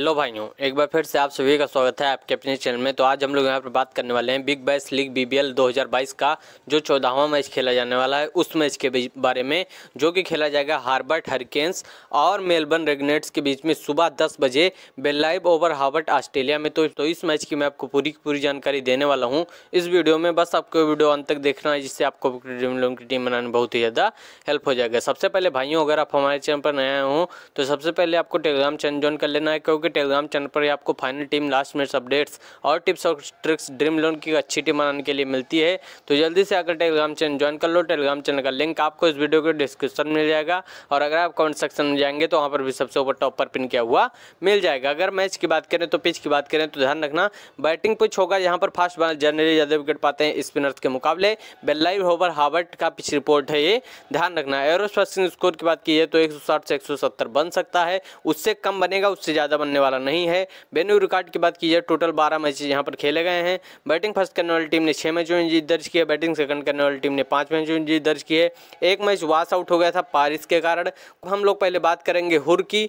Hello भाइयों, एक बार फिर से आप सभी का स्वागत है आपके अपने चैनल में। तो आज हम लोग यहाँ पर बात करने वाले हैं बिग बैश लीग बीबीएल 2022 का जो 14वां मैच खेला जाने वाला है उस मैच के बारे में, जो कि खेला जाएगा हॉबर्ट हरिकेन्स और मेलबर्न रेगनेट्स के बीच में सुबह 10 बजे बेलाइव ओवर हॉबर्ट ऑस्ट्रेलिया में। तो इस मैच की मैं आपको पूरी जानकारी देने वाला हूँ इस वीडियो में। बस आपको वीडियो अंत तक देखना है, जिससे आपको ड्रीम11 की टीम बनाने में बहुत ही ज़्यादा हेल्प हो जाएगा। सबसे पहले भाइयों, अगर आप हमारे चैनल पर नए हों तो सबसे पहले आपको टेलीग्राम चैनल ज्वाइन कर लेना है, क्योंकि टेलीग्राम चैनल पर आपको final team, last minutes updates और टिप्स और ट्रिक्स ड्रीम11 की अच्छी टीम बनाने के लिए मिलती है। तो जल्दी से आकर टेलीग्राम चैनल ज्वाइन कर लो। टेलीग्राम चैनल का लिंक आपको इस वीडियो के डिस्क्रिप्शन में मिल जाएगा, और अगर आप कमेंट सेक्शन में जाएंगे तो वहाँ पर भी सबसे ऊपर टॉप पर पिन किया हुआ मिल जाएगा। अगर मैच की बात करें तो पिच की बात करें तो ध्यान रखना बैटिंग पिच होगा, यहाँ पर फास्ट बॉलर जनरली ज़्यादा विकेट पाते हैं स्पिनर्स के मुकाबले। बेलाइव ओवर हॉबर्ट का पिच रिपोर्ट है, ये ध्यान रखना। एवरेज बैटिंग स्कोर की बात की है तो 160 से 170 बन सकता है, उससे कम बनेगा, उससे ज़्यादा बनने वाला नहीं है। वेन्यू रिकॉर्ड की बात की जाए टोटल 12 मैचेस यहां पर खेले गए हैं। बैटिंग फर्स्ट करने वाली टीम ने 6 मैचों में जीत दर्ज की है, बैटिंग सेकंड करने वाली टीम ने 5 मैचों में जीत दर्ज की है। एक मैच वॉश आउट हो गया था बारिश के कारण। हम लोग पहले बात करेंगे हुर की।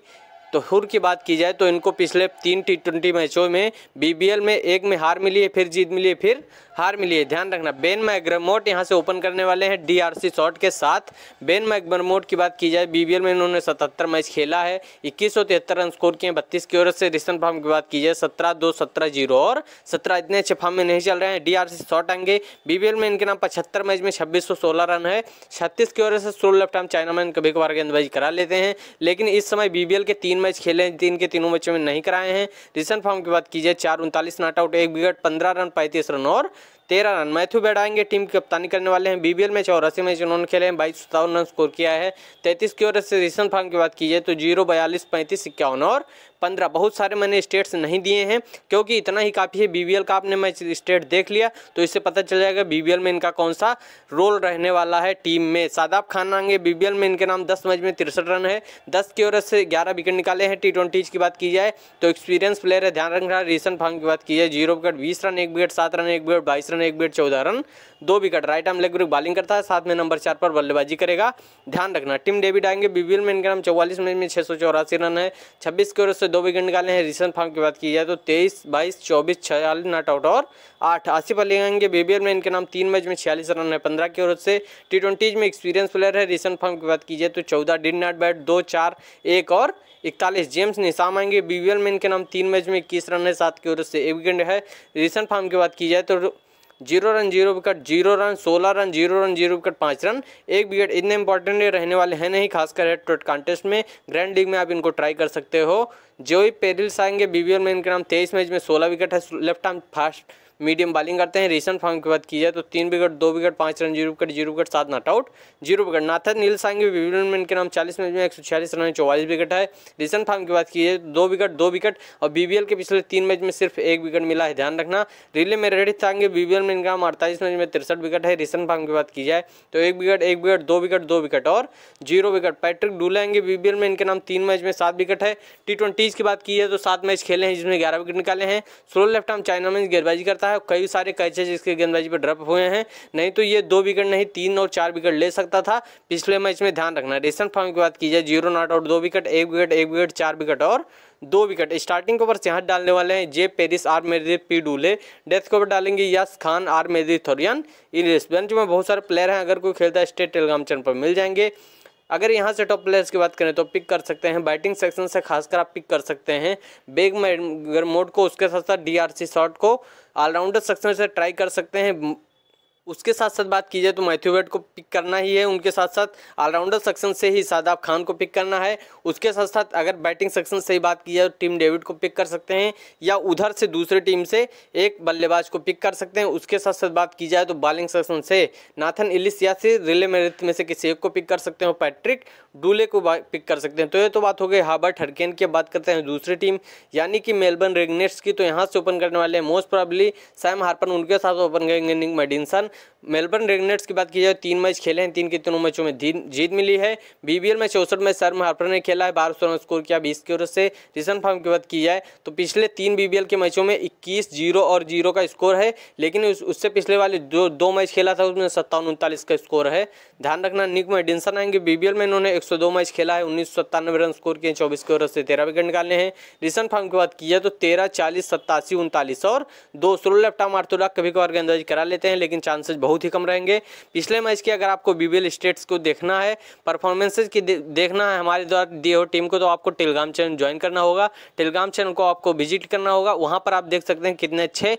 तो हुर की बात की जाए तो इनको पिछले 3 T20 मैचों में BBL में एक में हार मिली है, फिर जीत मिली है, फिर हार मिली है, ध्यान रखना। बेन मैकडरमोट यहां से ओपन करने वाले हैं डीआरसी शॉर्ट के साथ। बेन मैकडरमोट की बात की जाए BBL में इन्होंने 77 मैच खेला है, 2173 रन स्कोर किए हैं, 32 की औसत से। रिसेंट फॉर्म की बात की जाए 17-2, 17-0 और 17, इतने अच्छे फॉर्म में नहीं चल रहे हैं। डीआरसी शॉर्ट आएंगे BBL में, इनके नाम 75 मैच में 2616 रन है, 36 की औसत से। 16 लेफ्ट आर्म चाइनामैन कभी कभार गेंदबाजी करा लेते हैं, लेकिन इस समय BBL के 3 मैच खेले हैं, 3 के तीनों मैचों में नहीं कराए हैं। रिसेंट फॉर्म की बात की जाए 4-39, not out, 1 wicket, 15 run, 35 run और 13 रन। मैथ्यू वेड आएंगे, टीम की कप्तानी करने वाले हैं। BBL में 84 मैच उन्होंने खेले हैं, 2257 रन स्कोर किया है, 33 की ओर से। रिसेंट फॉर्म की बात की जाए तो 0, 42, 35, 51 और 15। बहुत सारे मैंने स्टेट्स नहीं दिए हैं, क्योंकि इतना ही काफ़ी है। BBL का आपने मैच स्टेट देख लिया तो इससे पता चल जाएगा BBL में इनका कौन सा रोल रहने वाला है टीम में। शादाब खान आएंगे BBL में, इनके नाम 10 मैच में 63 रन है, 10 की ओर से 11 विकेट निकाले हैं। T20 की बात की जाए तो एक्सपीरियंस प्लेयर है, ध्यान रखना। रिसेंट फॉर्म की बात की जाए 0 wicket, 20 run, 1 wicket, 7 run, 1 wicket, 22 run, 1 wicket, 14 run, 2 wicket. Right arm leg break bowling करता है, साथ में नंबर 4 पर बल्लेबाजी करेगा, ध्यान रखना। टिम डेविड आएंगे BBL में, इनका नाम 44 मैच में 684 रन है, 26 की ओर से 2 विकेट निकाले हैं। रिसेंट फॉर्म की बात की जाए तो 23, 22, 24, 46 नॉट आउट और 8। आसिफ अली आएंगे BBL में, इनके नाम 3 मैच में 46 रन है, 15 की ओर से। T20 में एक्सपीरियंस प्लेयर है। रिसेंट फॉर्म की बात की जाए तो 14 डिड नॉट बैट, 2, 4, 1 और 41। जेम्स निशाम आएंगे BBL में, इनके नाम 3 मैच में 21 रन है, 7 की ओर से 1 विकेट है। रिसेंट फॉर्म की बात की जाए तो 0 run, 0 wicket, 0 run, 16 run, 0 run, 0 wicket, 5 run, 1 wicket. इतने इंपॉर्टेंट रहने वाले हैं नहीं, खासकर हेड टू हेड कॉन्टेस्ट में। ग्रैंड लीग में आप इनको ट्राई कर सकते हो। जोई पेरिल्स आएंगे BBL में, इनके नाम 23 मैच में 16 विकेट है, left arm fast medium bowling करते हैं। रिसेंट फॉर्म की बात की जाए तो 3 wicket, 2 wicket, 5 run, 0 wicket, 0 wicket, 7 not out, 0 wicket. Nathan Niels आएंगे BBL में, इनके नाम 40 मैच में 146 रन है, 44 विकेट है। रिसेंट फॉर्म की बात की जाए 2 विकेट, 2 विकेट और BBL के पिछले 3 मैच में सिर्फ 1 विकेट मिला है, ध्यान रखना। रिले मेरेडिथ आएंगे BBL में, इनका नाम 48 मैच में 63 विकेट है। रिसेंट फॉर्म की बात की जाए तो 1 विकेट, 1 विकेट, 2 विकेट, 2 विकेट और 0 विकेट। पैट्रिक डूलन आएंगे BBL में, इनके नाम 3 मैच में 7 विकेट है। T20 की बात की है तो 7 मैच खेले हैं, जिसमें 11 विकेट निकाले हैं। 16 लेफ्ट आर्म चाइना में गेंदबाजी करता है, कई सारे कैचेज इसके गेंदबाजी पर ड्रॉप हुए हैं, नहीं तो ये 2 विकेट नहीं 3 और 4 विकेट ले सकता था पिछले मैच में, ध्यान रखना। रिसेंट फॉर्म की बात की जाए 0 not out, 2 wicket, 1 wicket, 1 wicket, 4 wicket और 2 विकेट। स्टार्टिंग ओवर से हाथ डालने वाले हैं J Paris, R Meredith, P Dooley. Death over डालेंगे यास खान, आर मेरिथ और यान इलिस। बेंच में बहुत सारे प्लेयर हैं, अगर कोई खेलता है स्टेट टेलीग्राम चैनल पर मिल जाएंगे। अगर यहाँ से टॉप प्लेयर्स की बात करें तो पिक कर सकते हैं बैटिंग सेक्शन से, खासकर आप पिक कर सकते हैं बेग मैकडरमोट को, उसके साथ साथ डीआरसी शॉर्ट को ऑलराउंडर सेक्शन से ट्राई कर सकते हैं। उसके साथ साथ बात की जाए तो मैथ्यू वेड को पिक करना ही है, उनके साथ साथ ऑलराउंडर सेक्शन से ही शादाब खान को पिक करना है। उसके साथ साथ अगर बैटिंग सेक्शन से ही बात की जाए तो टिम डेविड को पिक कर सकते हैं, या उधर से दूसरे टीम से एक बल्लेबाज को पिक कर सकते हैं। उसके साथ साथ बात की जाए तो बॉलिंग सेक्शन से नाथन इलिस या से रिले मेरेथ में से किसी एक को पिक कर सकते हो, पैट्रिक डूले को पिक कर सकते हैं। तो ये तो बात हो गई हॉबर्ट हरिकेन की। बात करते हैं दूसरी टीम यानी कि मेलबर्न रेगनेट्स की। तो यहाँ से ओपन करने वाले हैं मोस्ट प्रॉबली सैम हार्पर, उनके साथ ओपन करेंगे निक मैडिसन। मेलबर्न रेगनेट्स की बात की जाए, 3 मैच खेले हैं, 3 के 3 मैचों में जीत मिली है। बीबीएल में 64 मैच सैम हार्पर ने खेला है, 12 रन स्कोर किया 20 की ओर से। रिसेंट फॉर्म की बात की जाए तो पिछले 3 बीबीएल के मैचों में 21, 0 और 0 का स्कोर है, लेकिन उससे पिछले वाले दो मैच खेला था उसमें 57, 39 का स्कोर है। ध्यान रखना, निक मैडिनसन आएंगे बीबीएल में, इन्होंने 102 मैच खेला है, 1997 रन स्कोर किए, 24 की ओर से 13 विकेट निकाले हैं। रिसेंट फॉर्म की बात की जाए तो 13, 40, 87, 39 और 2 स्लो लेफ्ट आर्म आर्थोडॉक्स कभी कभार गेंदबाजी करा लेते हैं, लेकिन चांसेस बहुत ही कम रहेंगे। पिछले मैच की अगर आपको बीबीएल स्टेट्स को देखना है, परफॉर्मेंसेज की देखना है हमारे द्वारा दिए हुए टीम को, तो आपको टेलीग्राम चैनल ज्वाइन करना होगा, टेलीग्राम चैनल को आपको विजिट करना होगा। वहाँ पर आप देख सकते हैं कितने अच्छे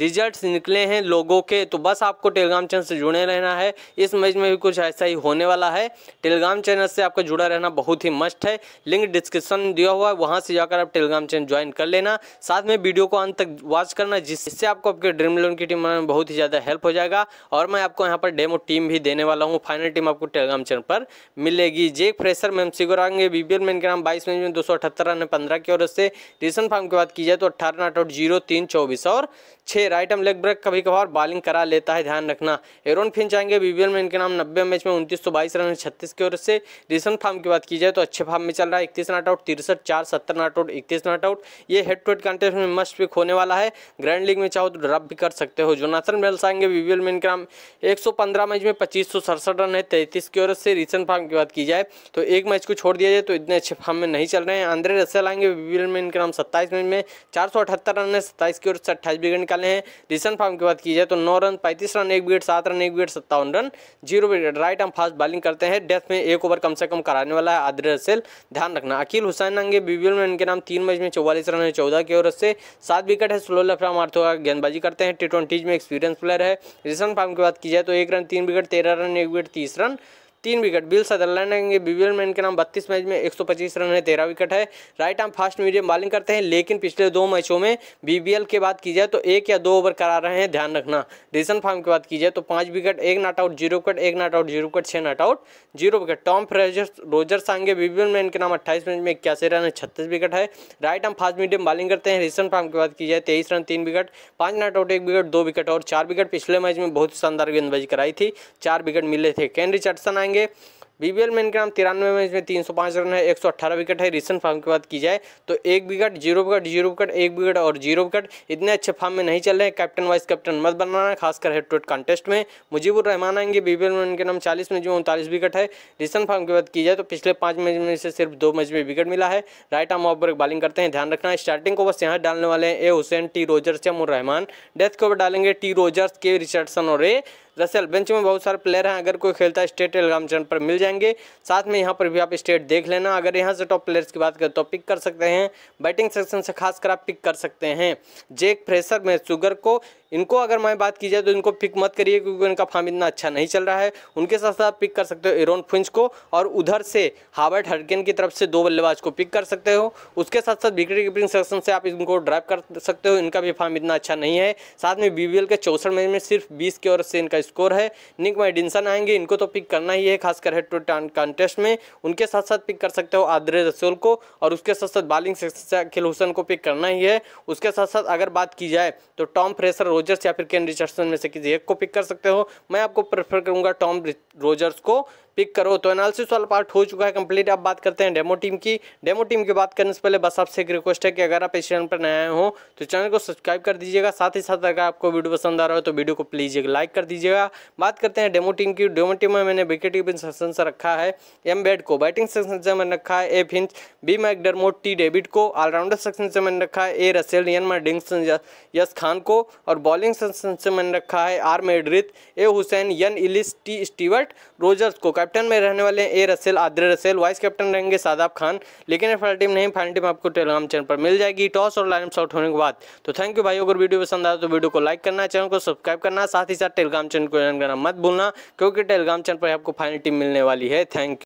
रिजल्ट्स निकले हैं लोगों के। तो बस आपको टेलीग्राम चैनल से जुड़े रहना है, इस मैच में भी कुछ ऐसा ही होने वाला है। टेलीग्राम चैनल से आपका जुड़ा रहना बहुत ही मस्ट है, लिंक डिस्क्रिप्शन में दिया हुआ है, वहां से जाकर आप टेलीग्राम चैनल ज्वाइन कर लेना। साथ में वीडियो को अंत तक वॉच करना, जिससे आपको आपके ड्रीम11 की टीम में बहुत ही ज़्यादा हेल्प हो जाएगा। और मैं आपको यहाँ पर डेमो टीम भी देने वाला हूँ, फाइनल टीम आपको टेलीग्राम चैनल पर मिलेगी। जेक फ्रेशर मैम सिगोर आएंगे बीबीएल में, इनके नाम 22 मैच में 278 रन है, 15 की ओर से। रिसेंट फॉर्म की बात की जाए तो 18 नॉट आउट, 0, 3, 24 और 6 राइट आर्म लेग ब्रेक कभी कभार बॉलिंग करा लेता है, ध्यान रखना। एरोन फिंच आएंगे बीबीएल में, इनके नाम 90 मैच में 2922 रन, 36 की ओर से। रिसेंट फॉर्म की बात की जाए तो अच्छे फॉर्म में चल रहा है, 31 not out, 63, 4, 70 not out, 31 not out. ये हेड टू हेड कॉन्टेस्ट में मस्ट पिक होने वाला है, ग्रैंड लीग में चाहो तो ड्रॉप भी कर सकते हो। जोनाथन मेल्स आएंगे बीबीएल में, इनके नाम 115 मैच में 2567 रन है, 33 की ओर से। रिसेंट फॉर्म की बात की जाए तो एक मैच को छोड़ दिया जाए तो इतने अच्छे फॉर्म में नहीं चल रहे हैं। आंद्रे रसेल आएंगे बीबीएल में, इनके नाम 27 मैच में 478 रन है, 27 की ओर से 28 विकेट निकाले हैं। रिसेंट फॉर्म की बात की जाए तो 9 run, 35 run, 1 wicket, 7 run, 1 wicket, 57 run, 0 wicket. Right arm fast bowling करते हैं, डेथ में 1 ओवर कम से कम कराने वाला है आंद्रे रसेल, ध्यान रखना। अकील हुसैन आएंगे बीबीएल में, इनके नाम 3 मैच में 44 रन है, 14 की ओर से, 7 विकेट है। स्लो लेफ्ट आर्म आर्थोडॉक्स गेंदबाजी करते हैं, टी20 में एक्सपीरियंस प्लेयर है। रिसेंट फॉर्म की बात की जाए तो 1 run, 3 wicket, 13 run, 1 wicket, 30 run, 3 wicket. Bill Sutherland आएंगे बीबीएल में, इनके नाम 32 मैच में 125 रन है, 13 विकेट है। Right arm fast medium bowling करते हैं, लेकिन पिछले 2 मैचों में बीबीएल के बात की जाए तो 1 या 2 ओवर करा रहे हैं, ध्यान रखना। रिसेंट फॉर्म की बात की जाए तो 5 wicket, 1 not out, 0 wicket, 1 not out, 0 wicket, 6 not out, 0 wicket. Tom Fraser Rogers आएंगे बीबीएल में, इनके नाम 28 मैच में 81 रन है, 36 विकेट है। Right arm fast medium bowling करते हैं। रिसेंट फॉर्म की बात की जाए 23 run, 3 wicket, 5 not out, 1 wicket, 2 wicket और 4 विकेट। पिछले मैच में बहुत शानदार गेंदबाजी कराई थी, 4 विकेट मिले थे। केन रिचर्डसन बीबीएल में, इनके नाम 93 मैच में 305 रन है, 118 विकेट है। रिसेंट फॉर्म की बात की जाए तो 1 विकेट, 0 विकेट, 0 विकेट, 1 विकेट और 0 विकेट। इतने अच्छे फॉर्म में नहीं चल रहे हैं, कैप्टन वाइस कैप्टन मत बनाना, खासकर हेड टू हेड कॉन्टेस्ट में। मुजीबुर रहमान आएंगे बीबीएल में, इनके नाम 40 मैच में 39 विकेट है। रिसेंट फॉर्म की बात की जाए तो पिछले 5 मैच में से सिर्फ 2 मैच में विकेट मिला है। Right arm off break bowling करते हैं, ध्यान रखना। स्टार्टिंग को बस यहाँ डालने वाले हैं ए हुसैन, टी रोजर्स या मुर रहमान। डेथ को डालेंगे टी रोजर्स, के रिचर्डसन और ए रसेल। बेंच में बहुत सारे प्लेयर हैं, अगर कोई खेलता है स्टेट टेलीग्राम चैनल पर मिल जाएंगे। साथ में यहाँ पर भी आप स्टेट देख लेना, अगर यहाँ से टॉप प्लेयर्स की बात करें तो पिक कर सकते हैं, बैटिंग सेक्शन से खासकर आप पिक कर सकते हैं। जेक फ्रेशर में सुगर को, इनको अगर मैं बात की जाए तो इनको पिक मत करिए, क्योंकि इनका फॉर्म इतना अच्छा नहीं चल रहा है। उनके साथ साथ पिक कर सकते हो एरोन फिंच को, और उधर से हॉबर्ट हरिकेन की तरफ से 2 बल्लेबाज को पिक कर सकते हो। उसके साथ साथ विकेट कीपिंग सेक्शन से आप इनको ड्राइव कर सकते हो, इनका भी फॉर्म इतना अच्छा नहीं है। साथ में बीबीएल के 64 मैच में सिर्फ 20 की ओर से इनका स्कोर है। निक मैडिनसन आएंगे, इनको तो पिक करना ही है, खासकर हेड टू हेड कॉन्टेस्ट में। उनके साथ साथ पिक कर सकते हो आंद्रे रसेल को, और उसके साथ साथ बॉलिंग सेक्शन से अकील हुसैन को पिक करना ही है। उसके साथ साथ अगर बात की जाए तो टॉम फ्रेशर रोजर्स या फिर केन रिचर्डसन में से किसी एक को पिक कर सकते हो। मैं आपको प्रेफर करूंगा टॉम रोजर्स को पिक करो। तो एनालिसिस वाला पार्ट हो चुका है कंप्लीट। अब बात करते हैं डेमो टीम की। डेमो टीम की बात करने से पहले बस आपसे एक रिक्वेस्ट है कि अगर आप इस चैनल पर नए आए हो तो चैनल को सब्सक्राइब कर दीजिएगा, साथ ही साथ अगर आपको वीडियो पसंद आ रहा हो तो वीडियो को प्लीज़ एक लाइक कर दीजिएगा। बात करते हैं डेमो टीम की। डेमो टीम में मैंने विकेट कीपिंग सेक्शन से रखा है एम बेड को, बैटिंग सेक्शन से मैंने रखा है A Finch, B McDermott, T David को, ऑलराउंडर सेक्शन से मैंने रखा है A Russell, N Maddinson, yes Khan को, और बॉलिंग सेक्शन से मैंने रखा है R Meredith, A Hussain, N Ellis, T Stewart Rogers को। कैप्टन में रहने वाले A Russell, Andre Russell. Vice captain रहेंगे शादाब खान, लेकिन फाइनल टीम नहीं, फाइनल टीम आपको टेलीग्राम चैनल पर मिल जाएगी टॉस और लाइनअप आउट होने के बाद। तो थैंक यू भाई, अगर वीडियो पसंद आया तो वीडियो को लाइक करना, चैनल को सब्सक्राइब करना, साथ ही साथ टेलीग्राम चैनल को ज्वाइन करना मत भूलना, क्योंकि टेलीग्राम चैनल पर आपको फाइनल टीम मिलने वाली है। Thank you.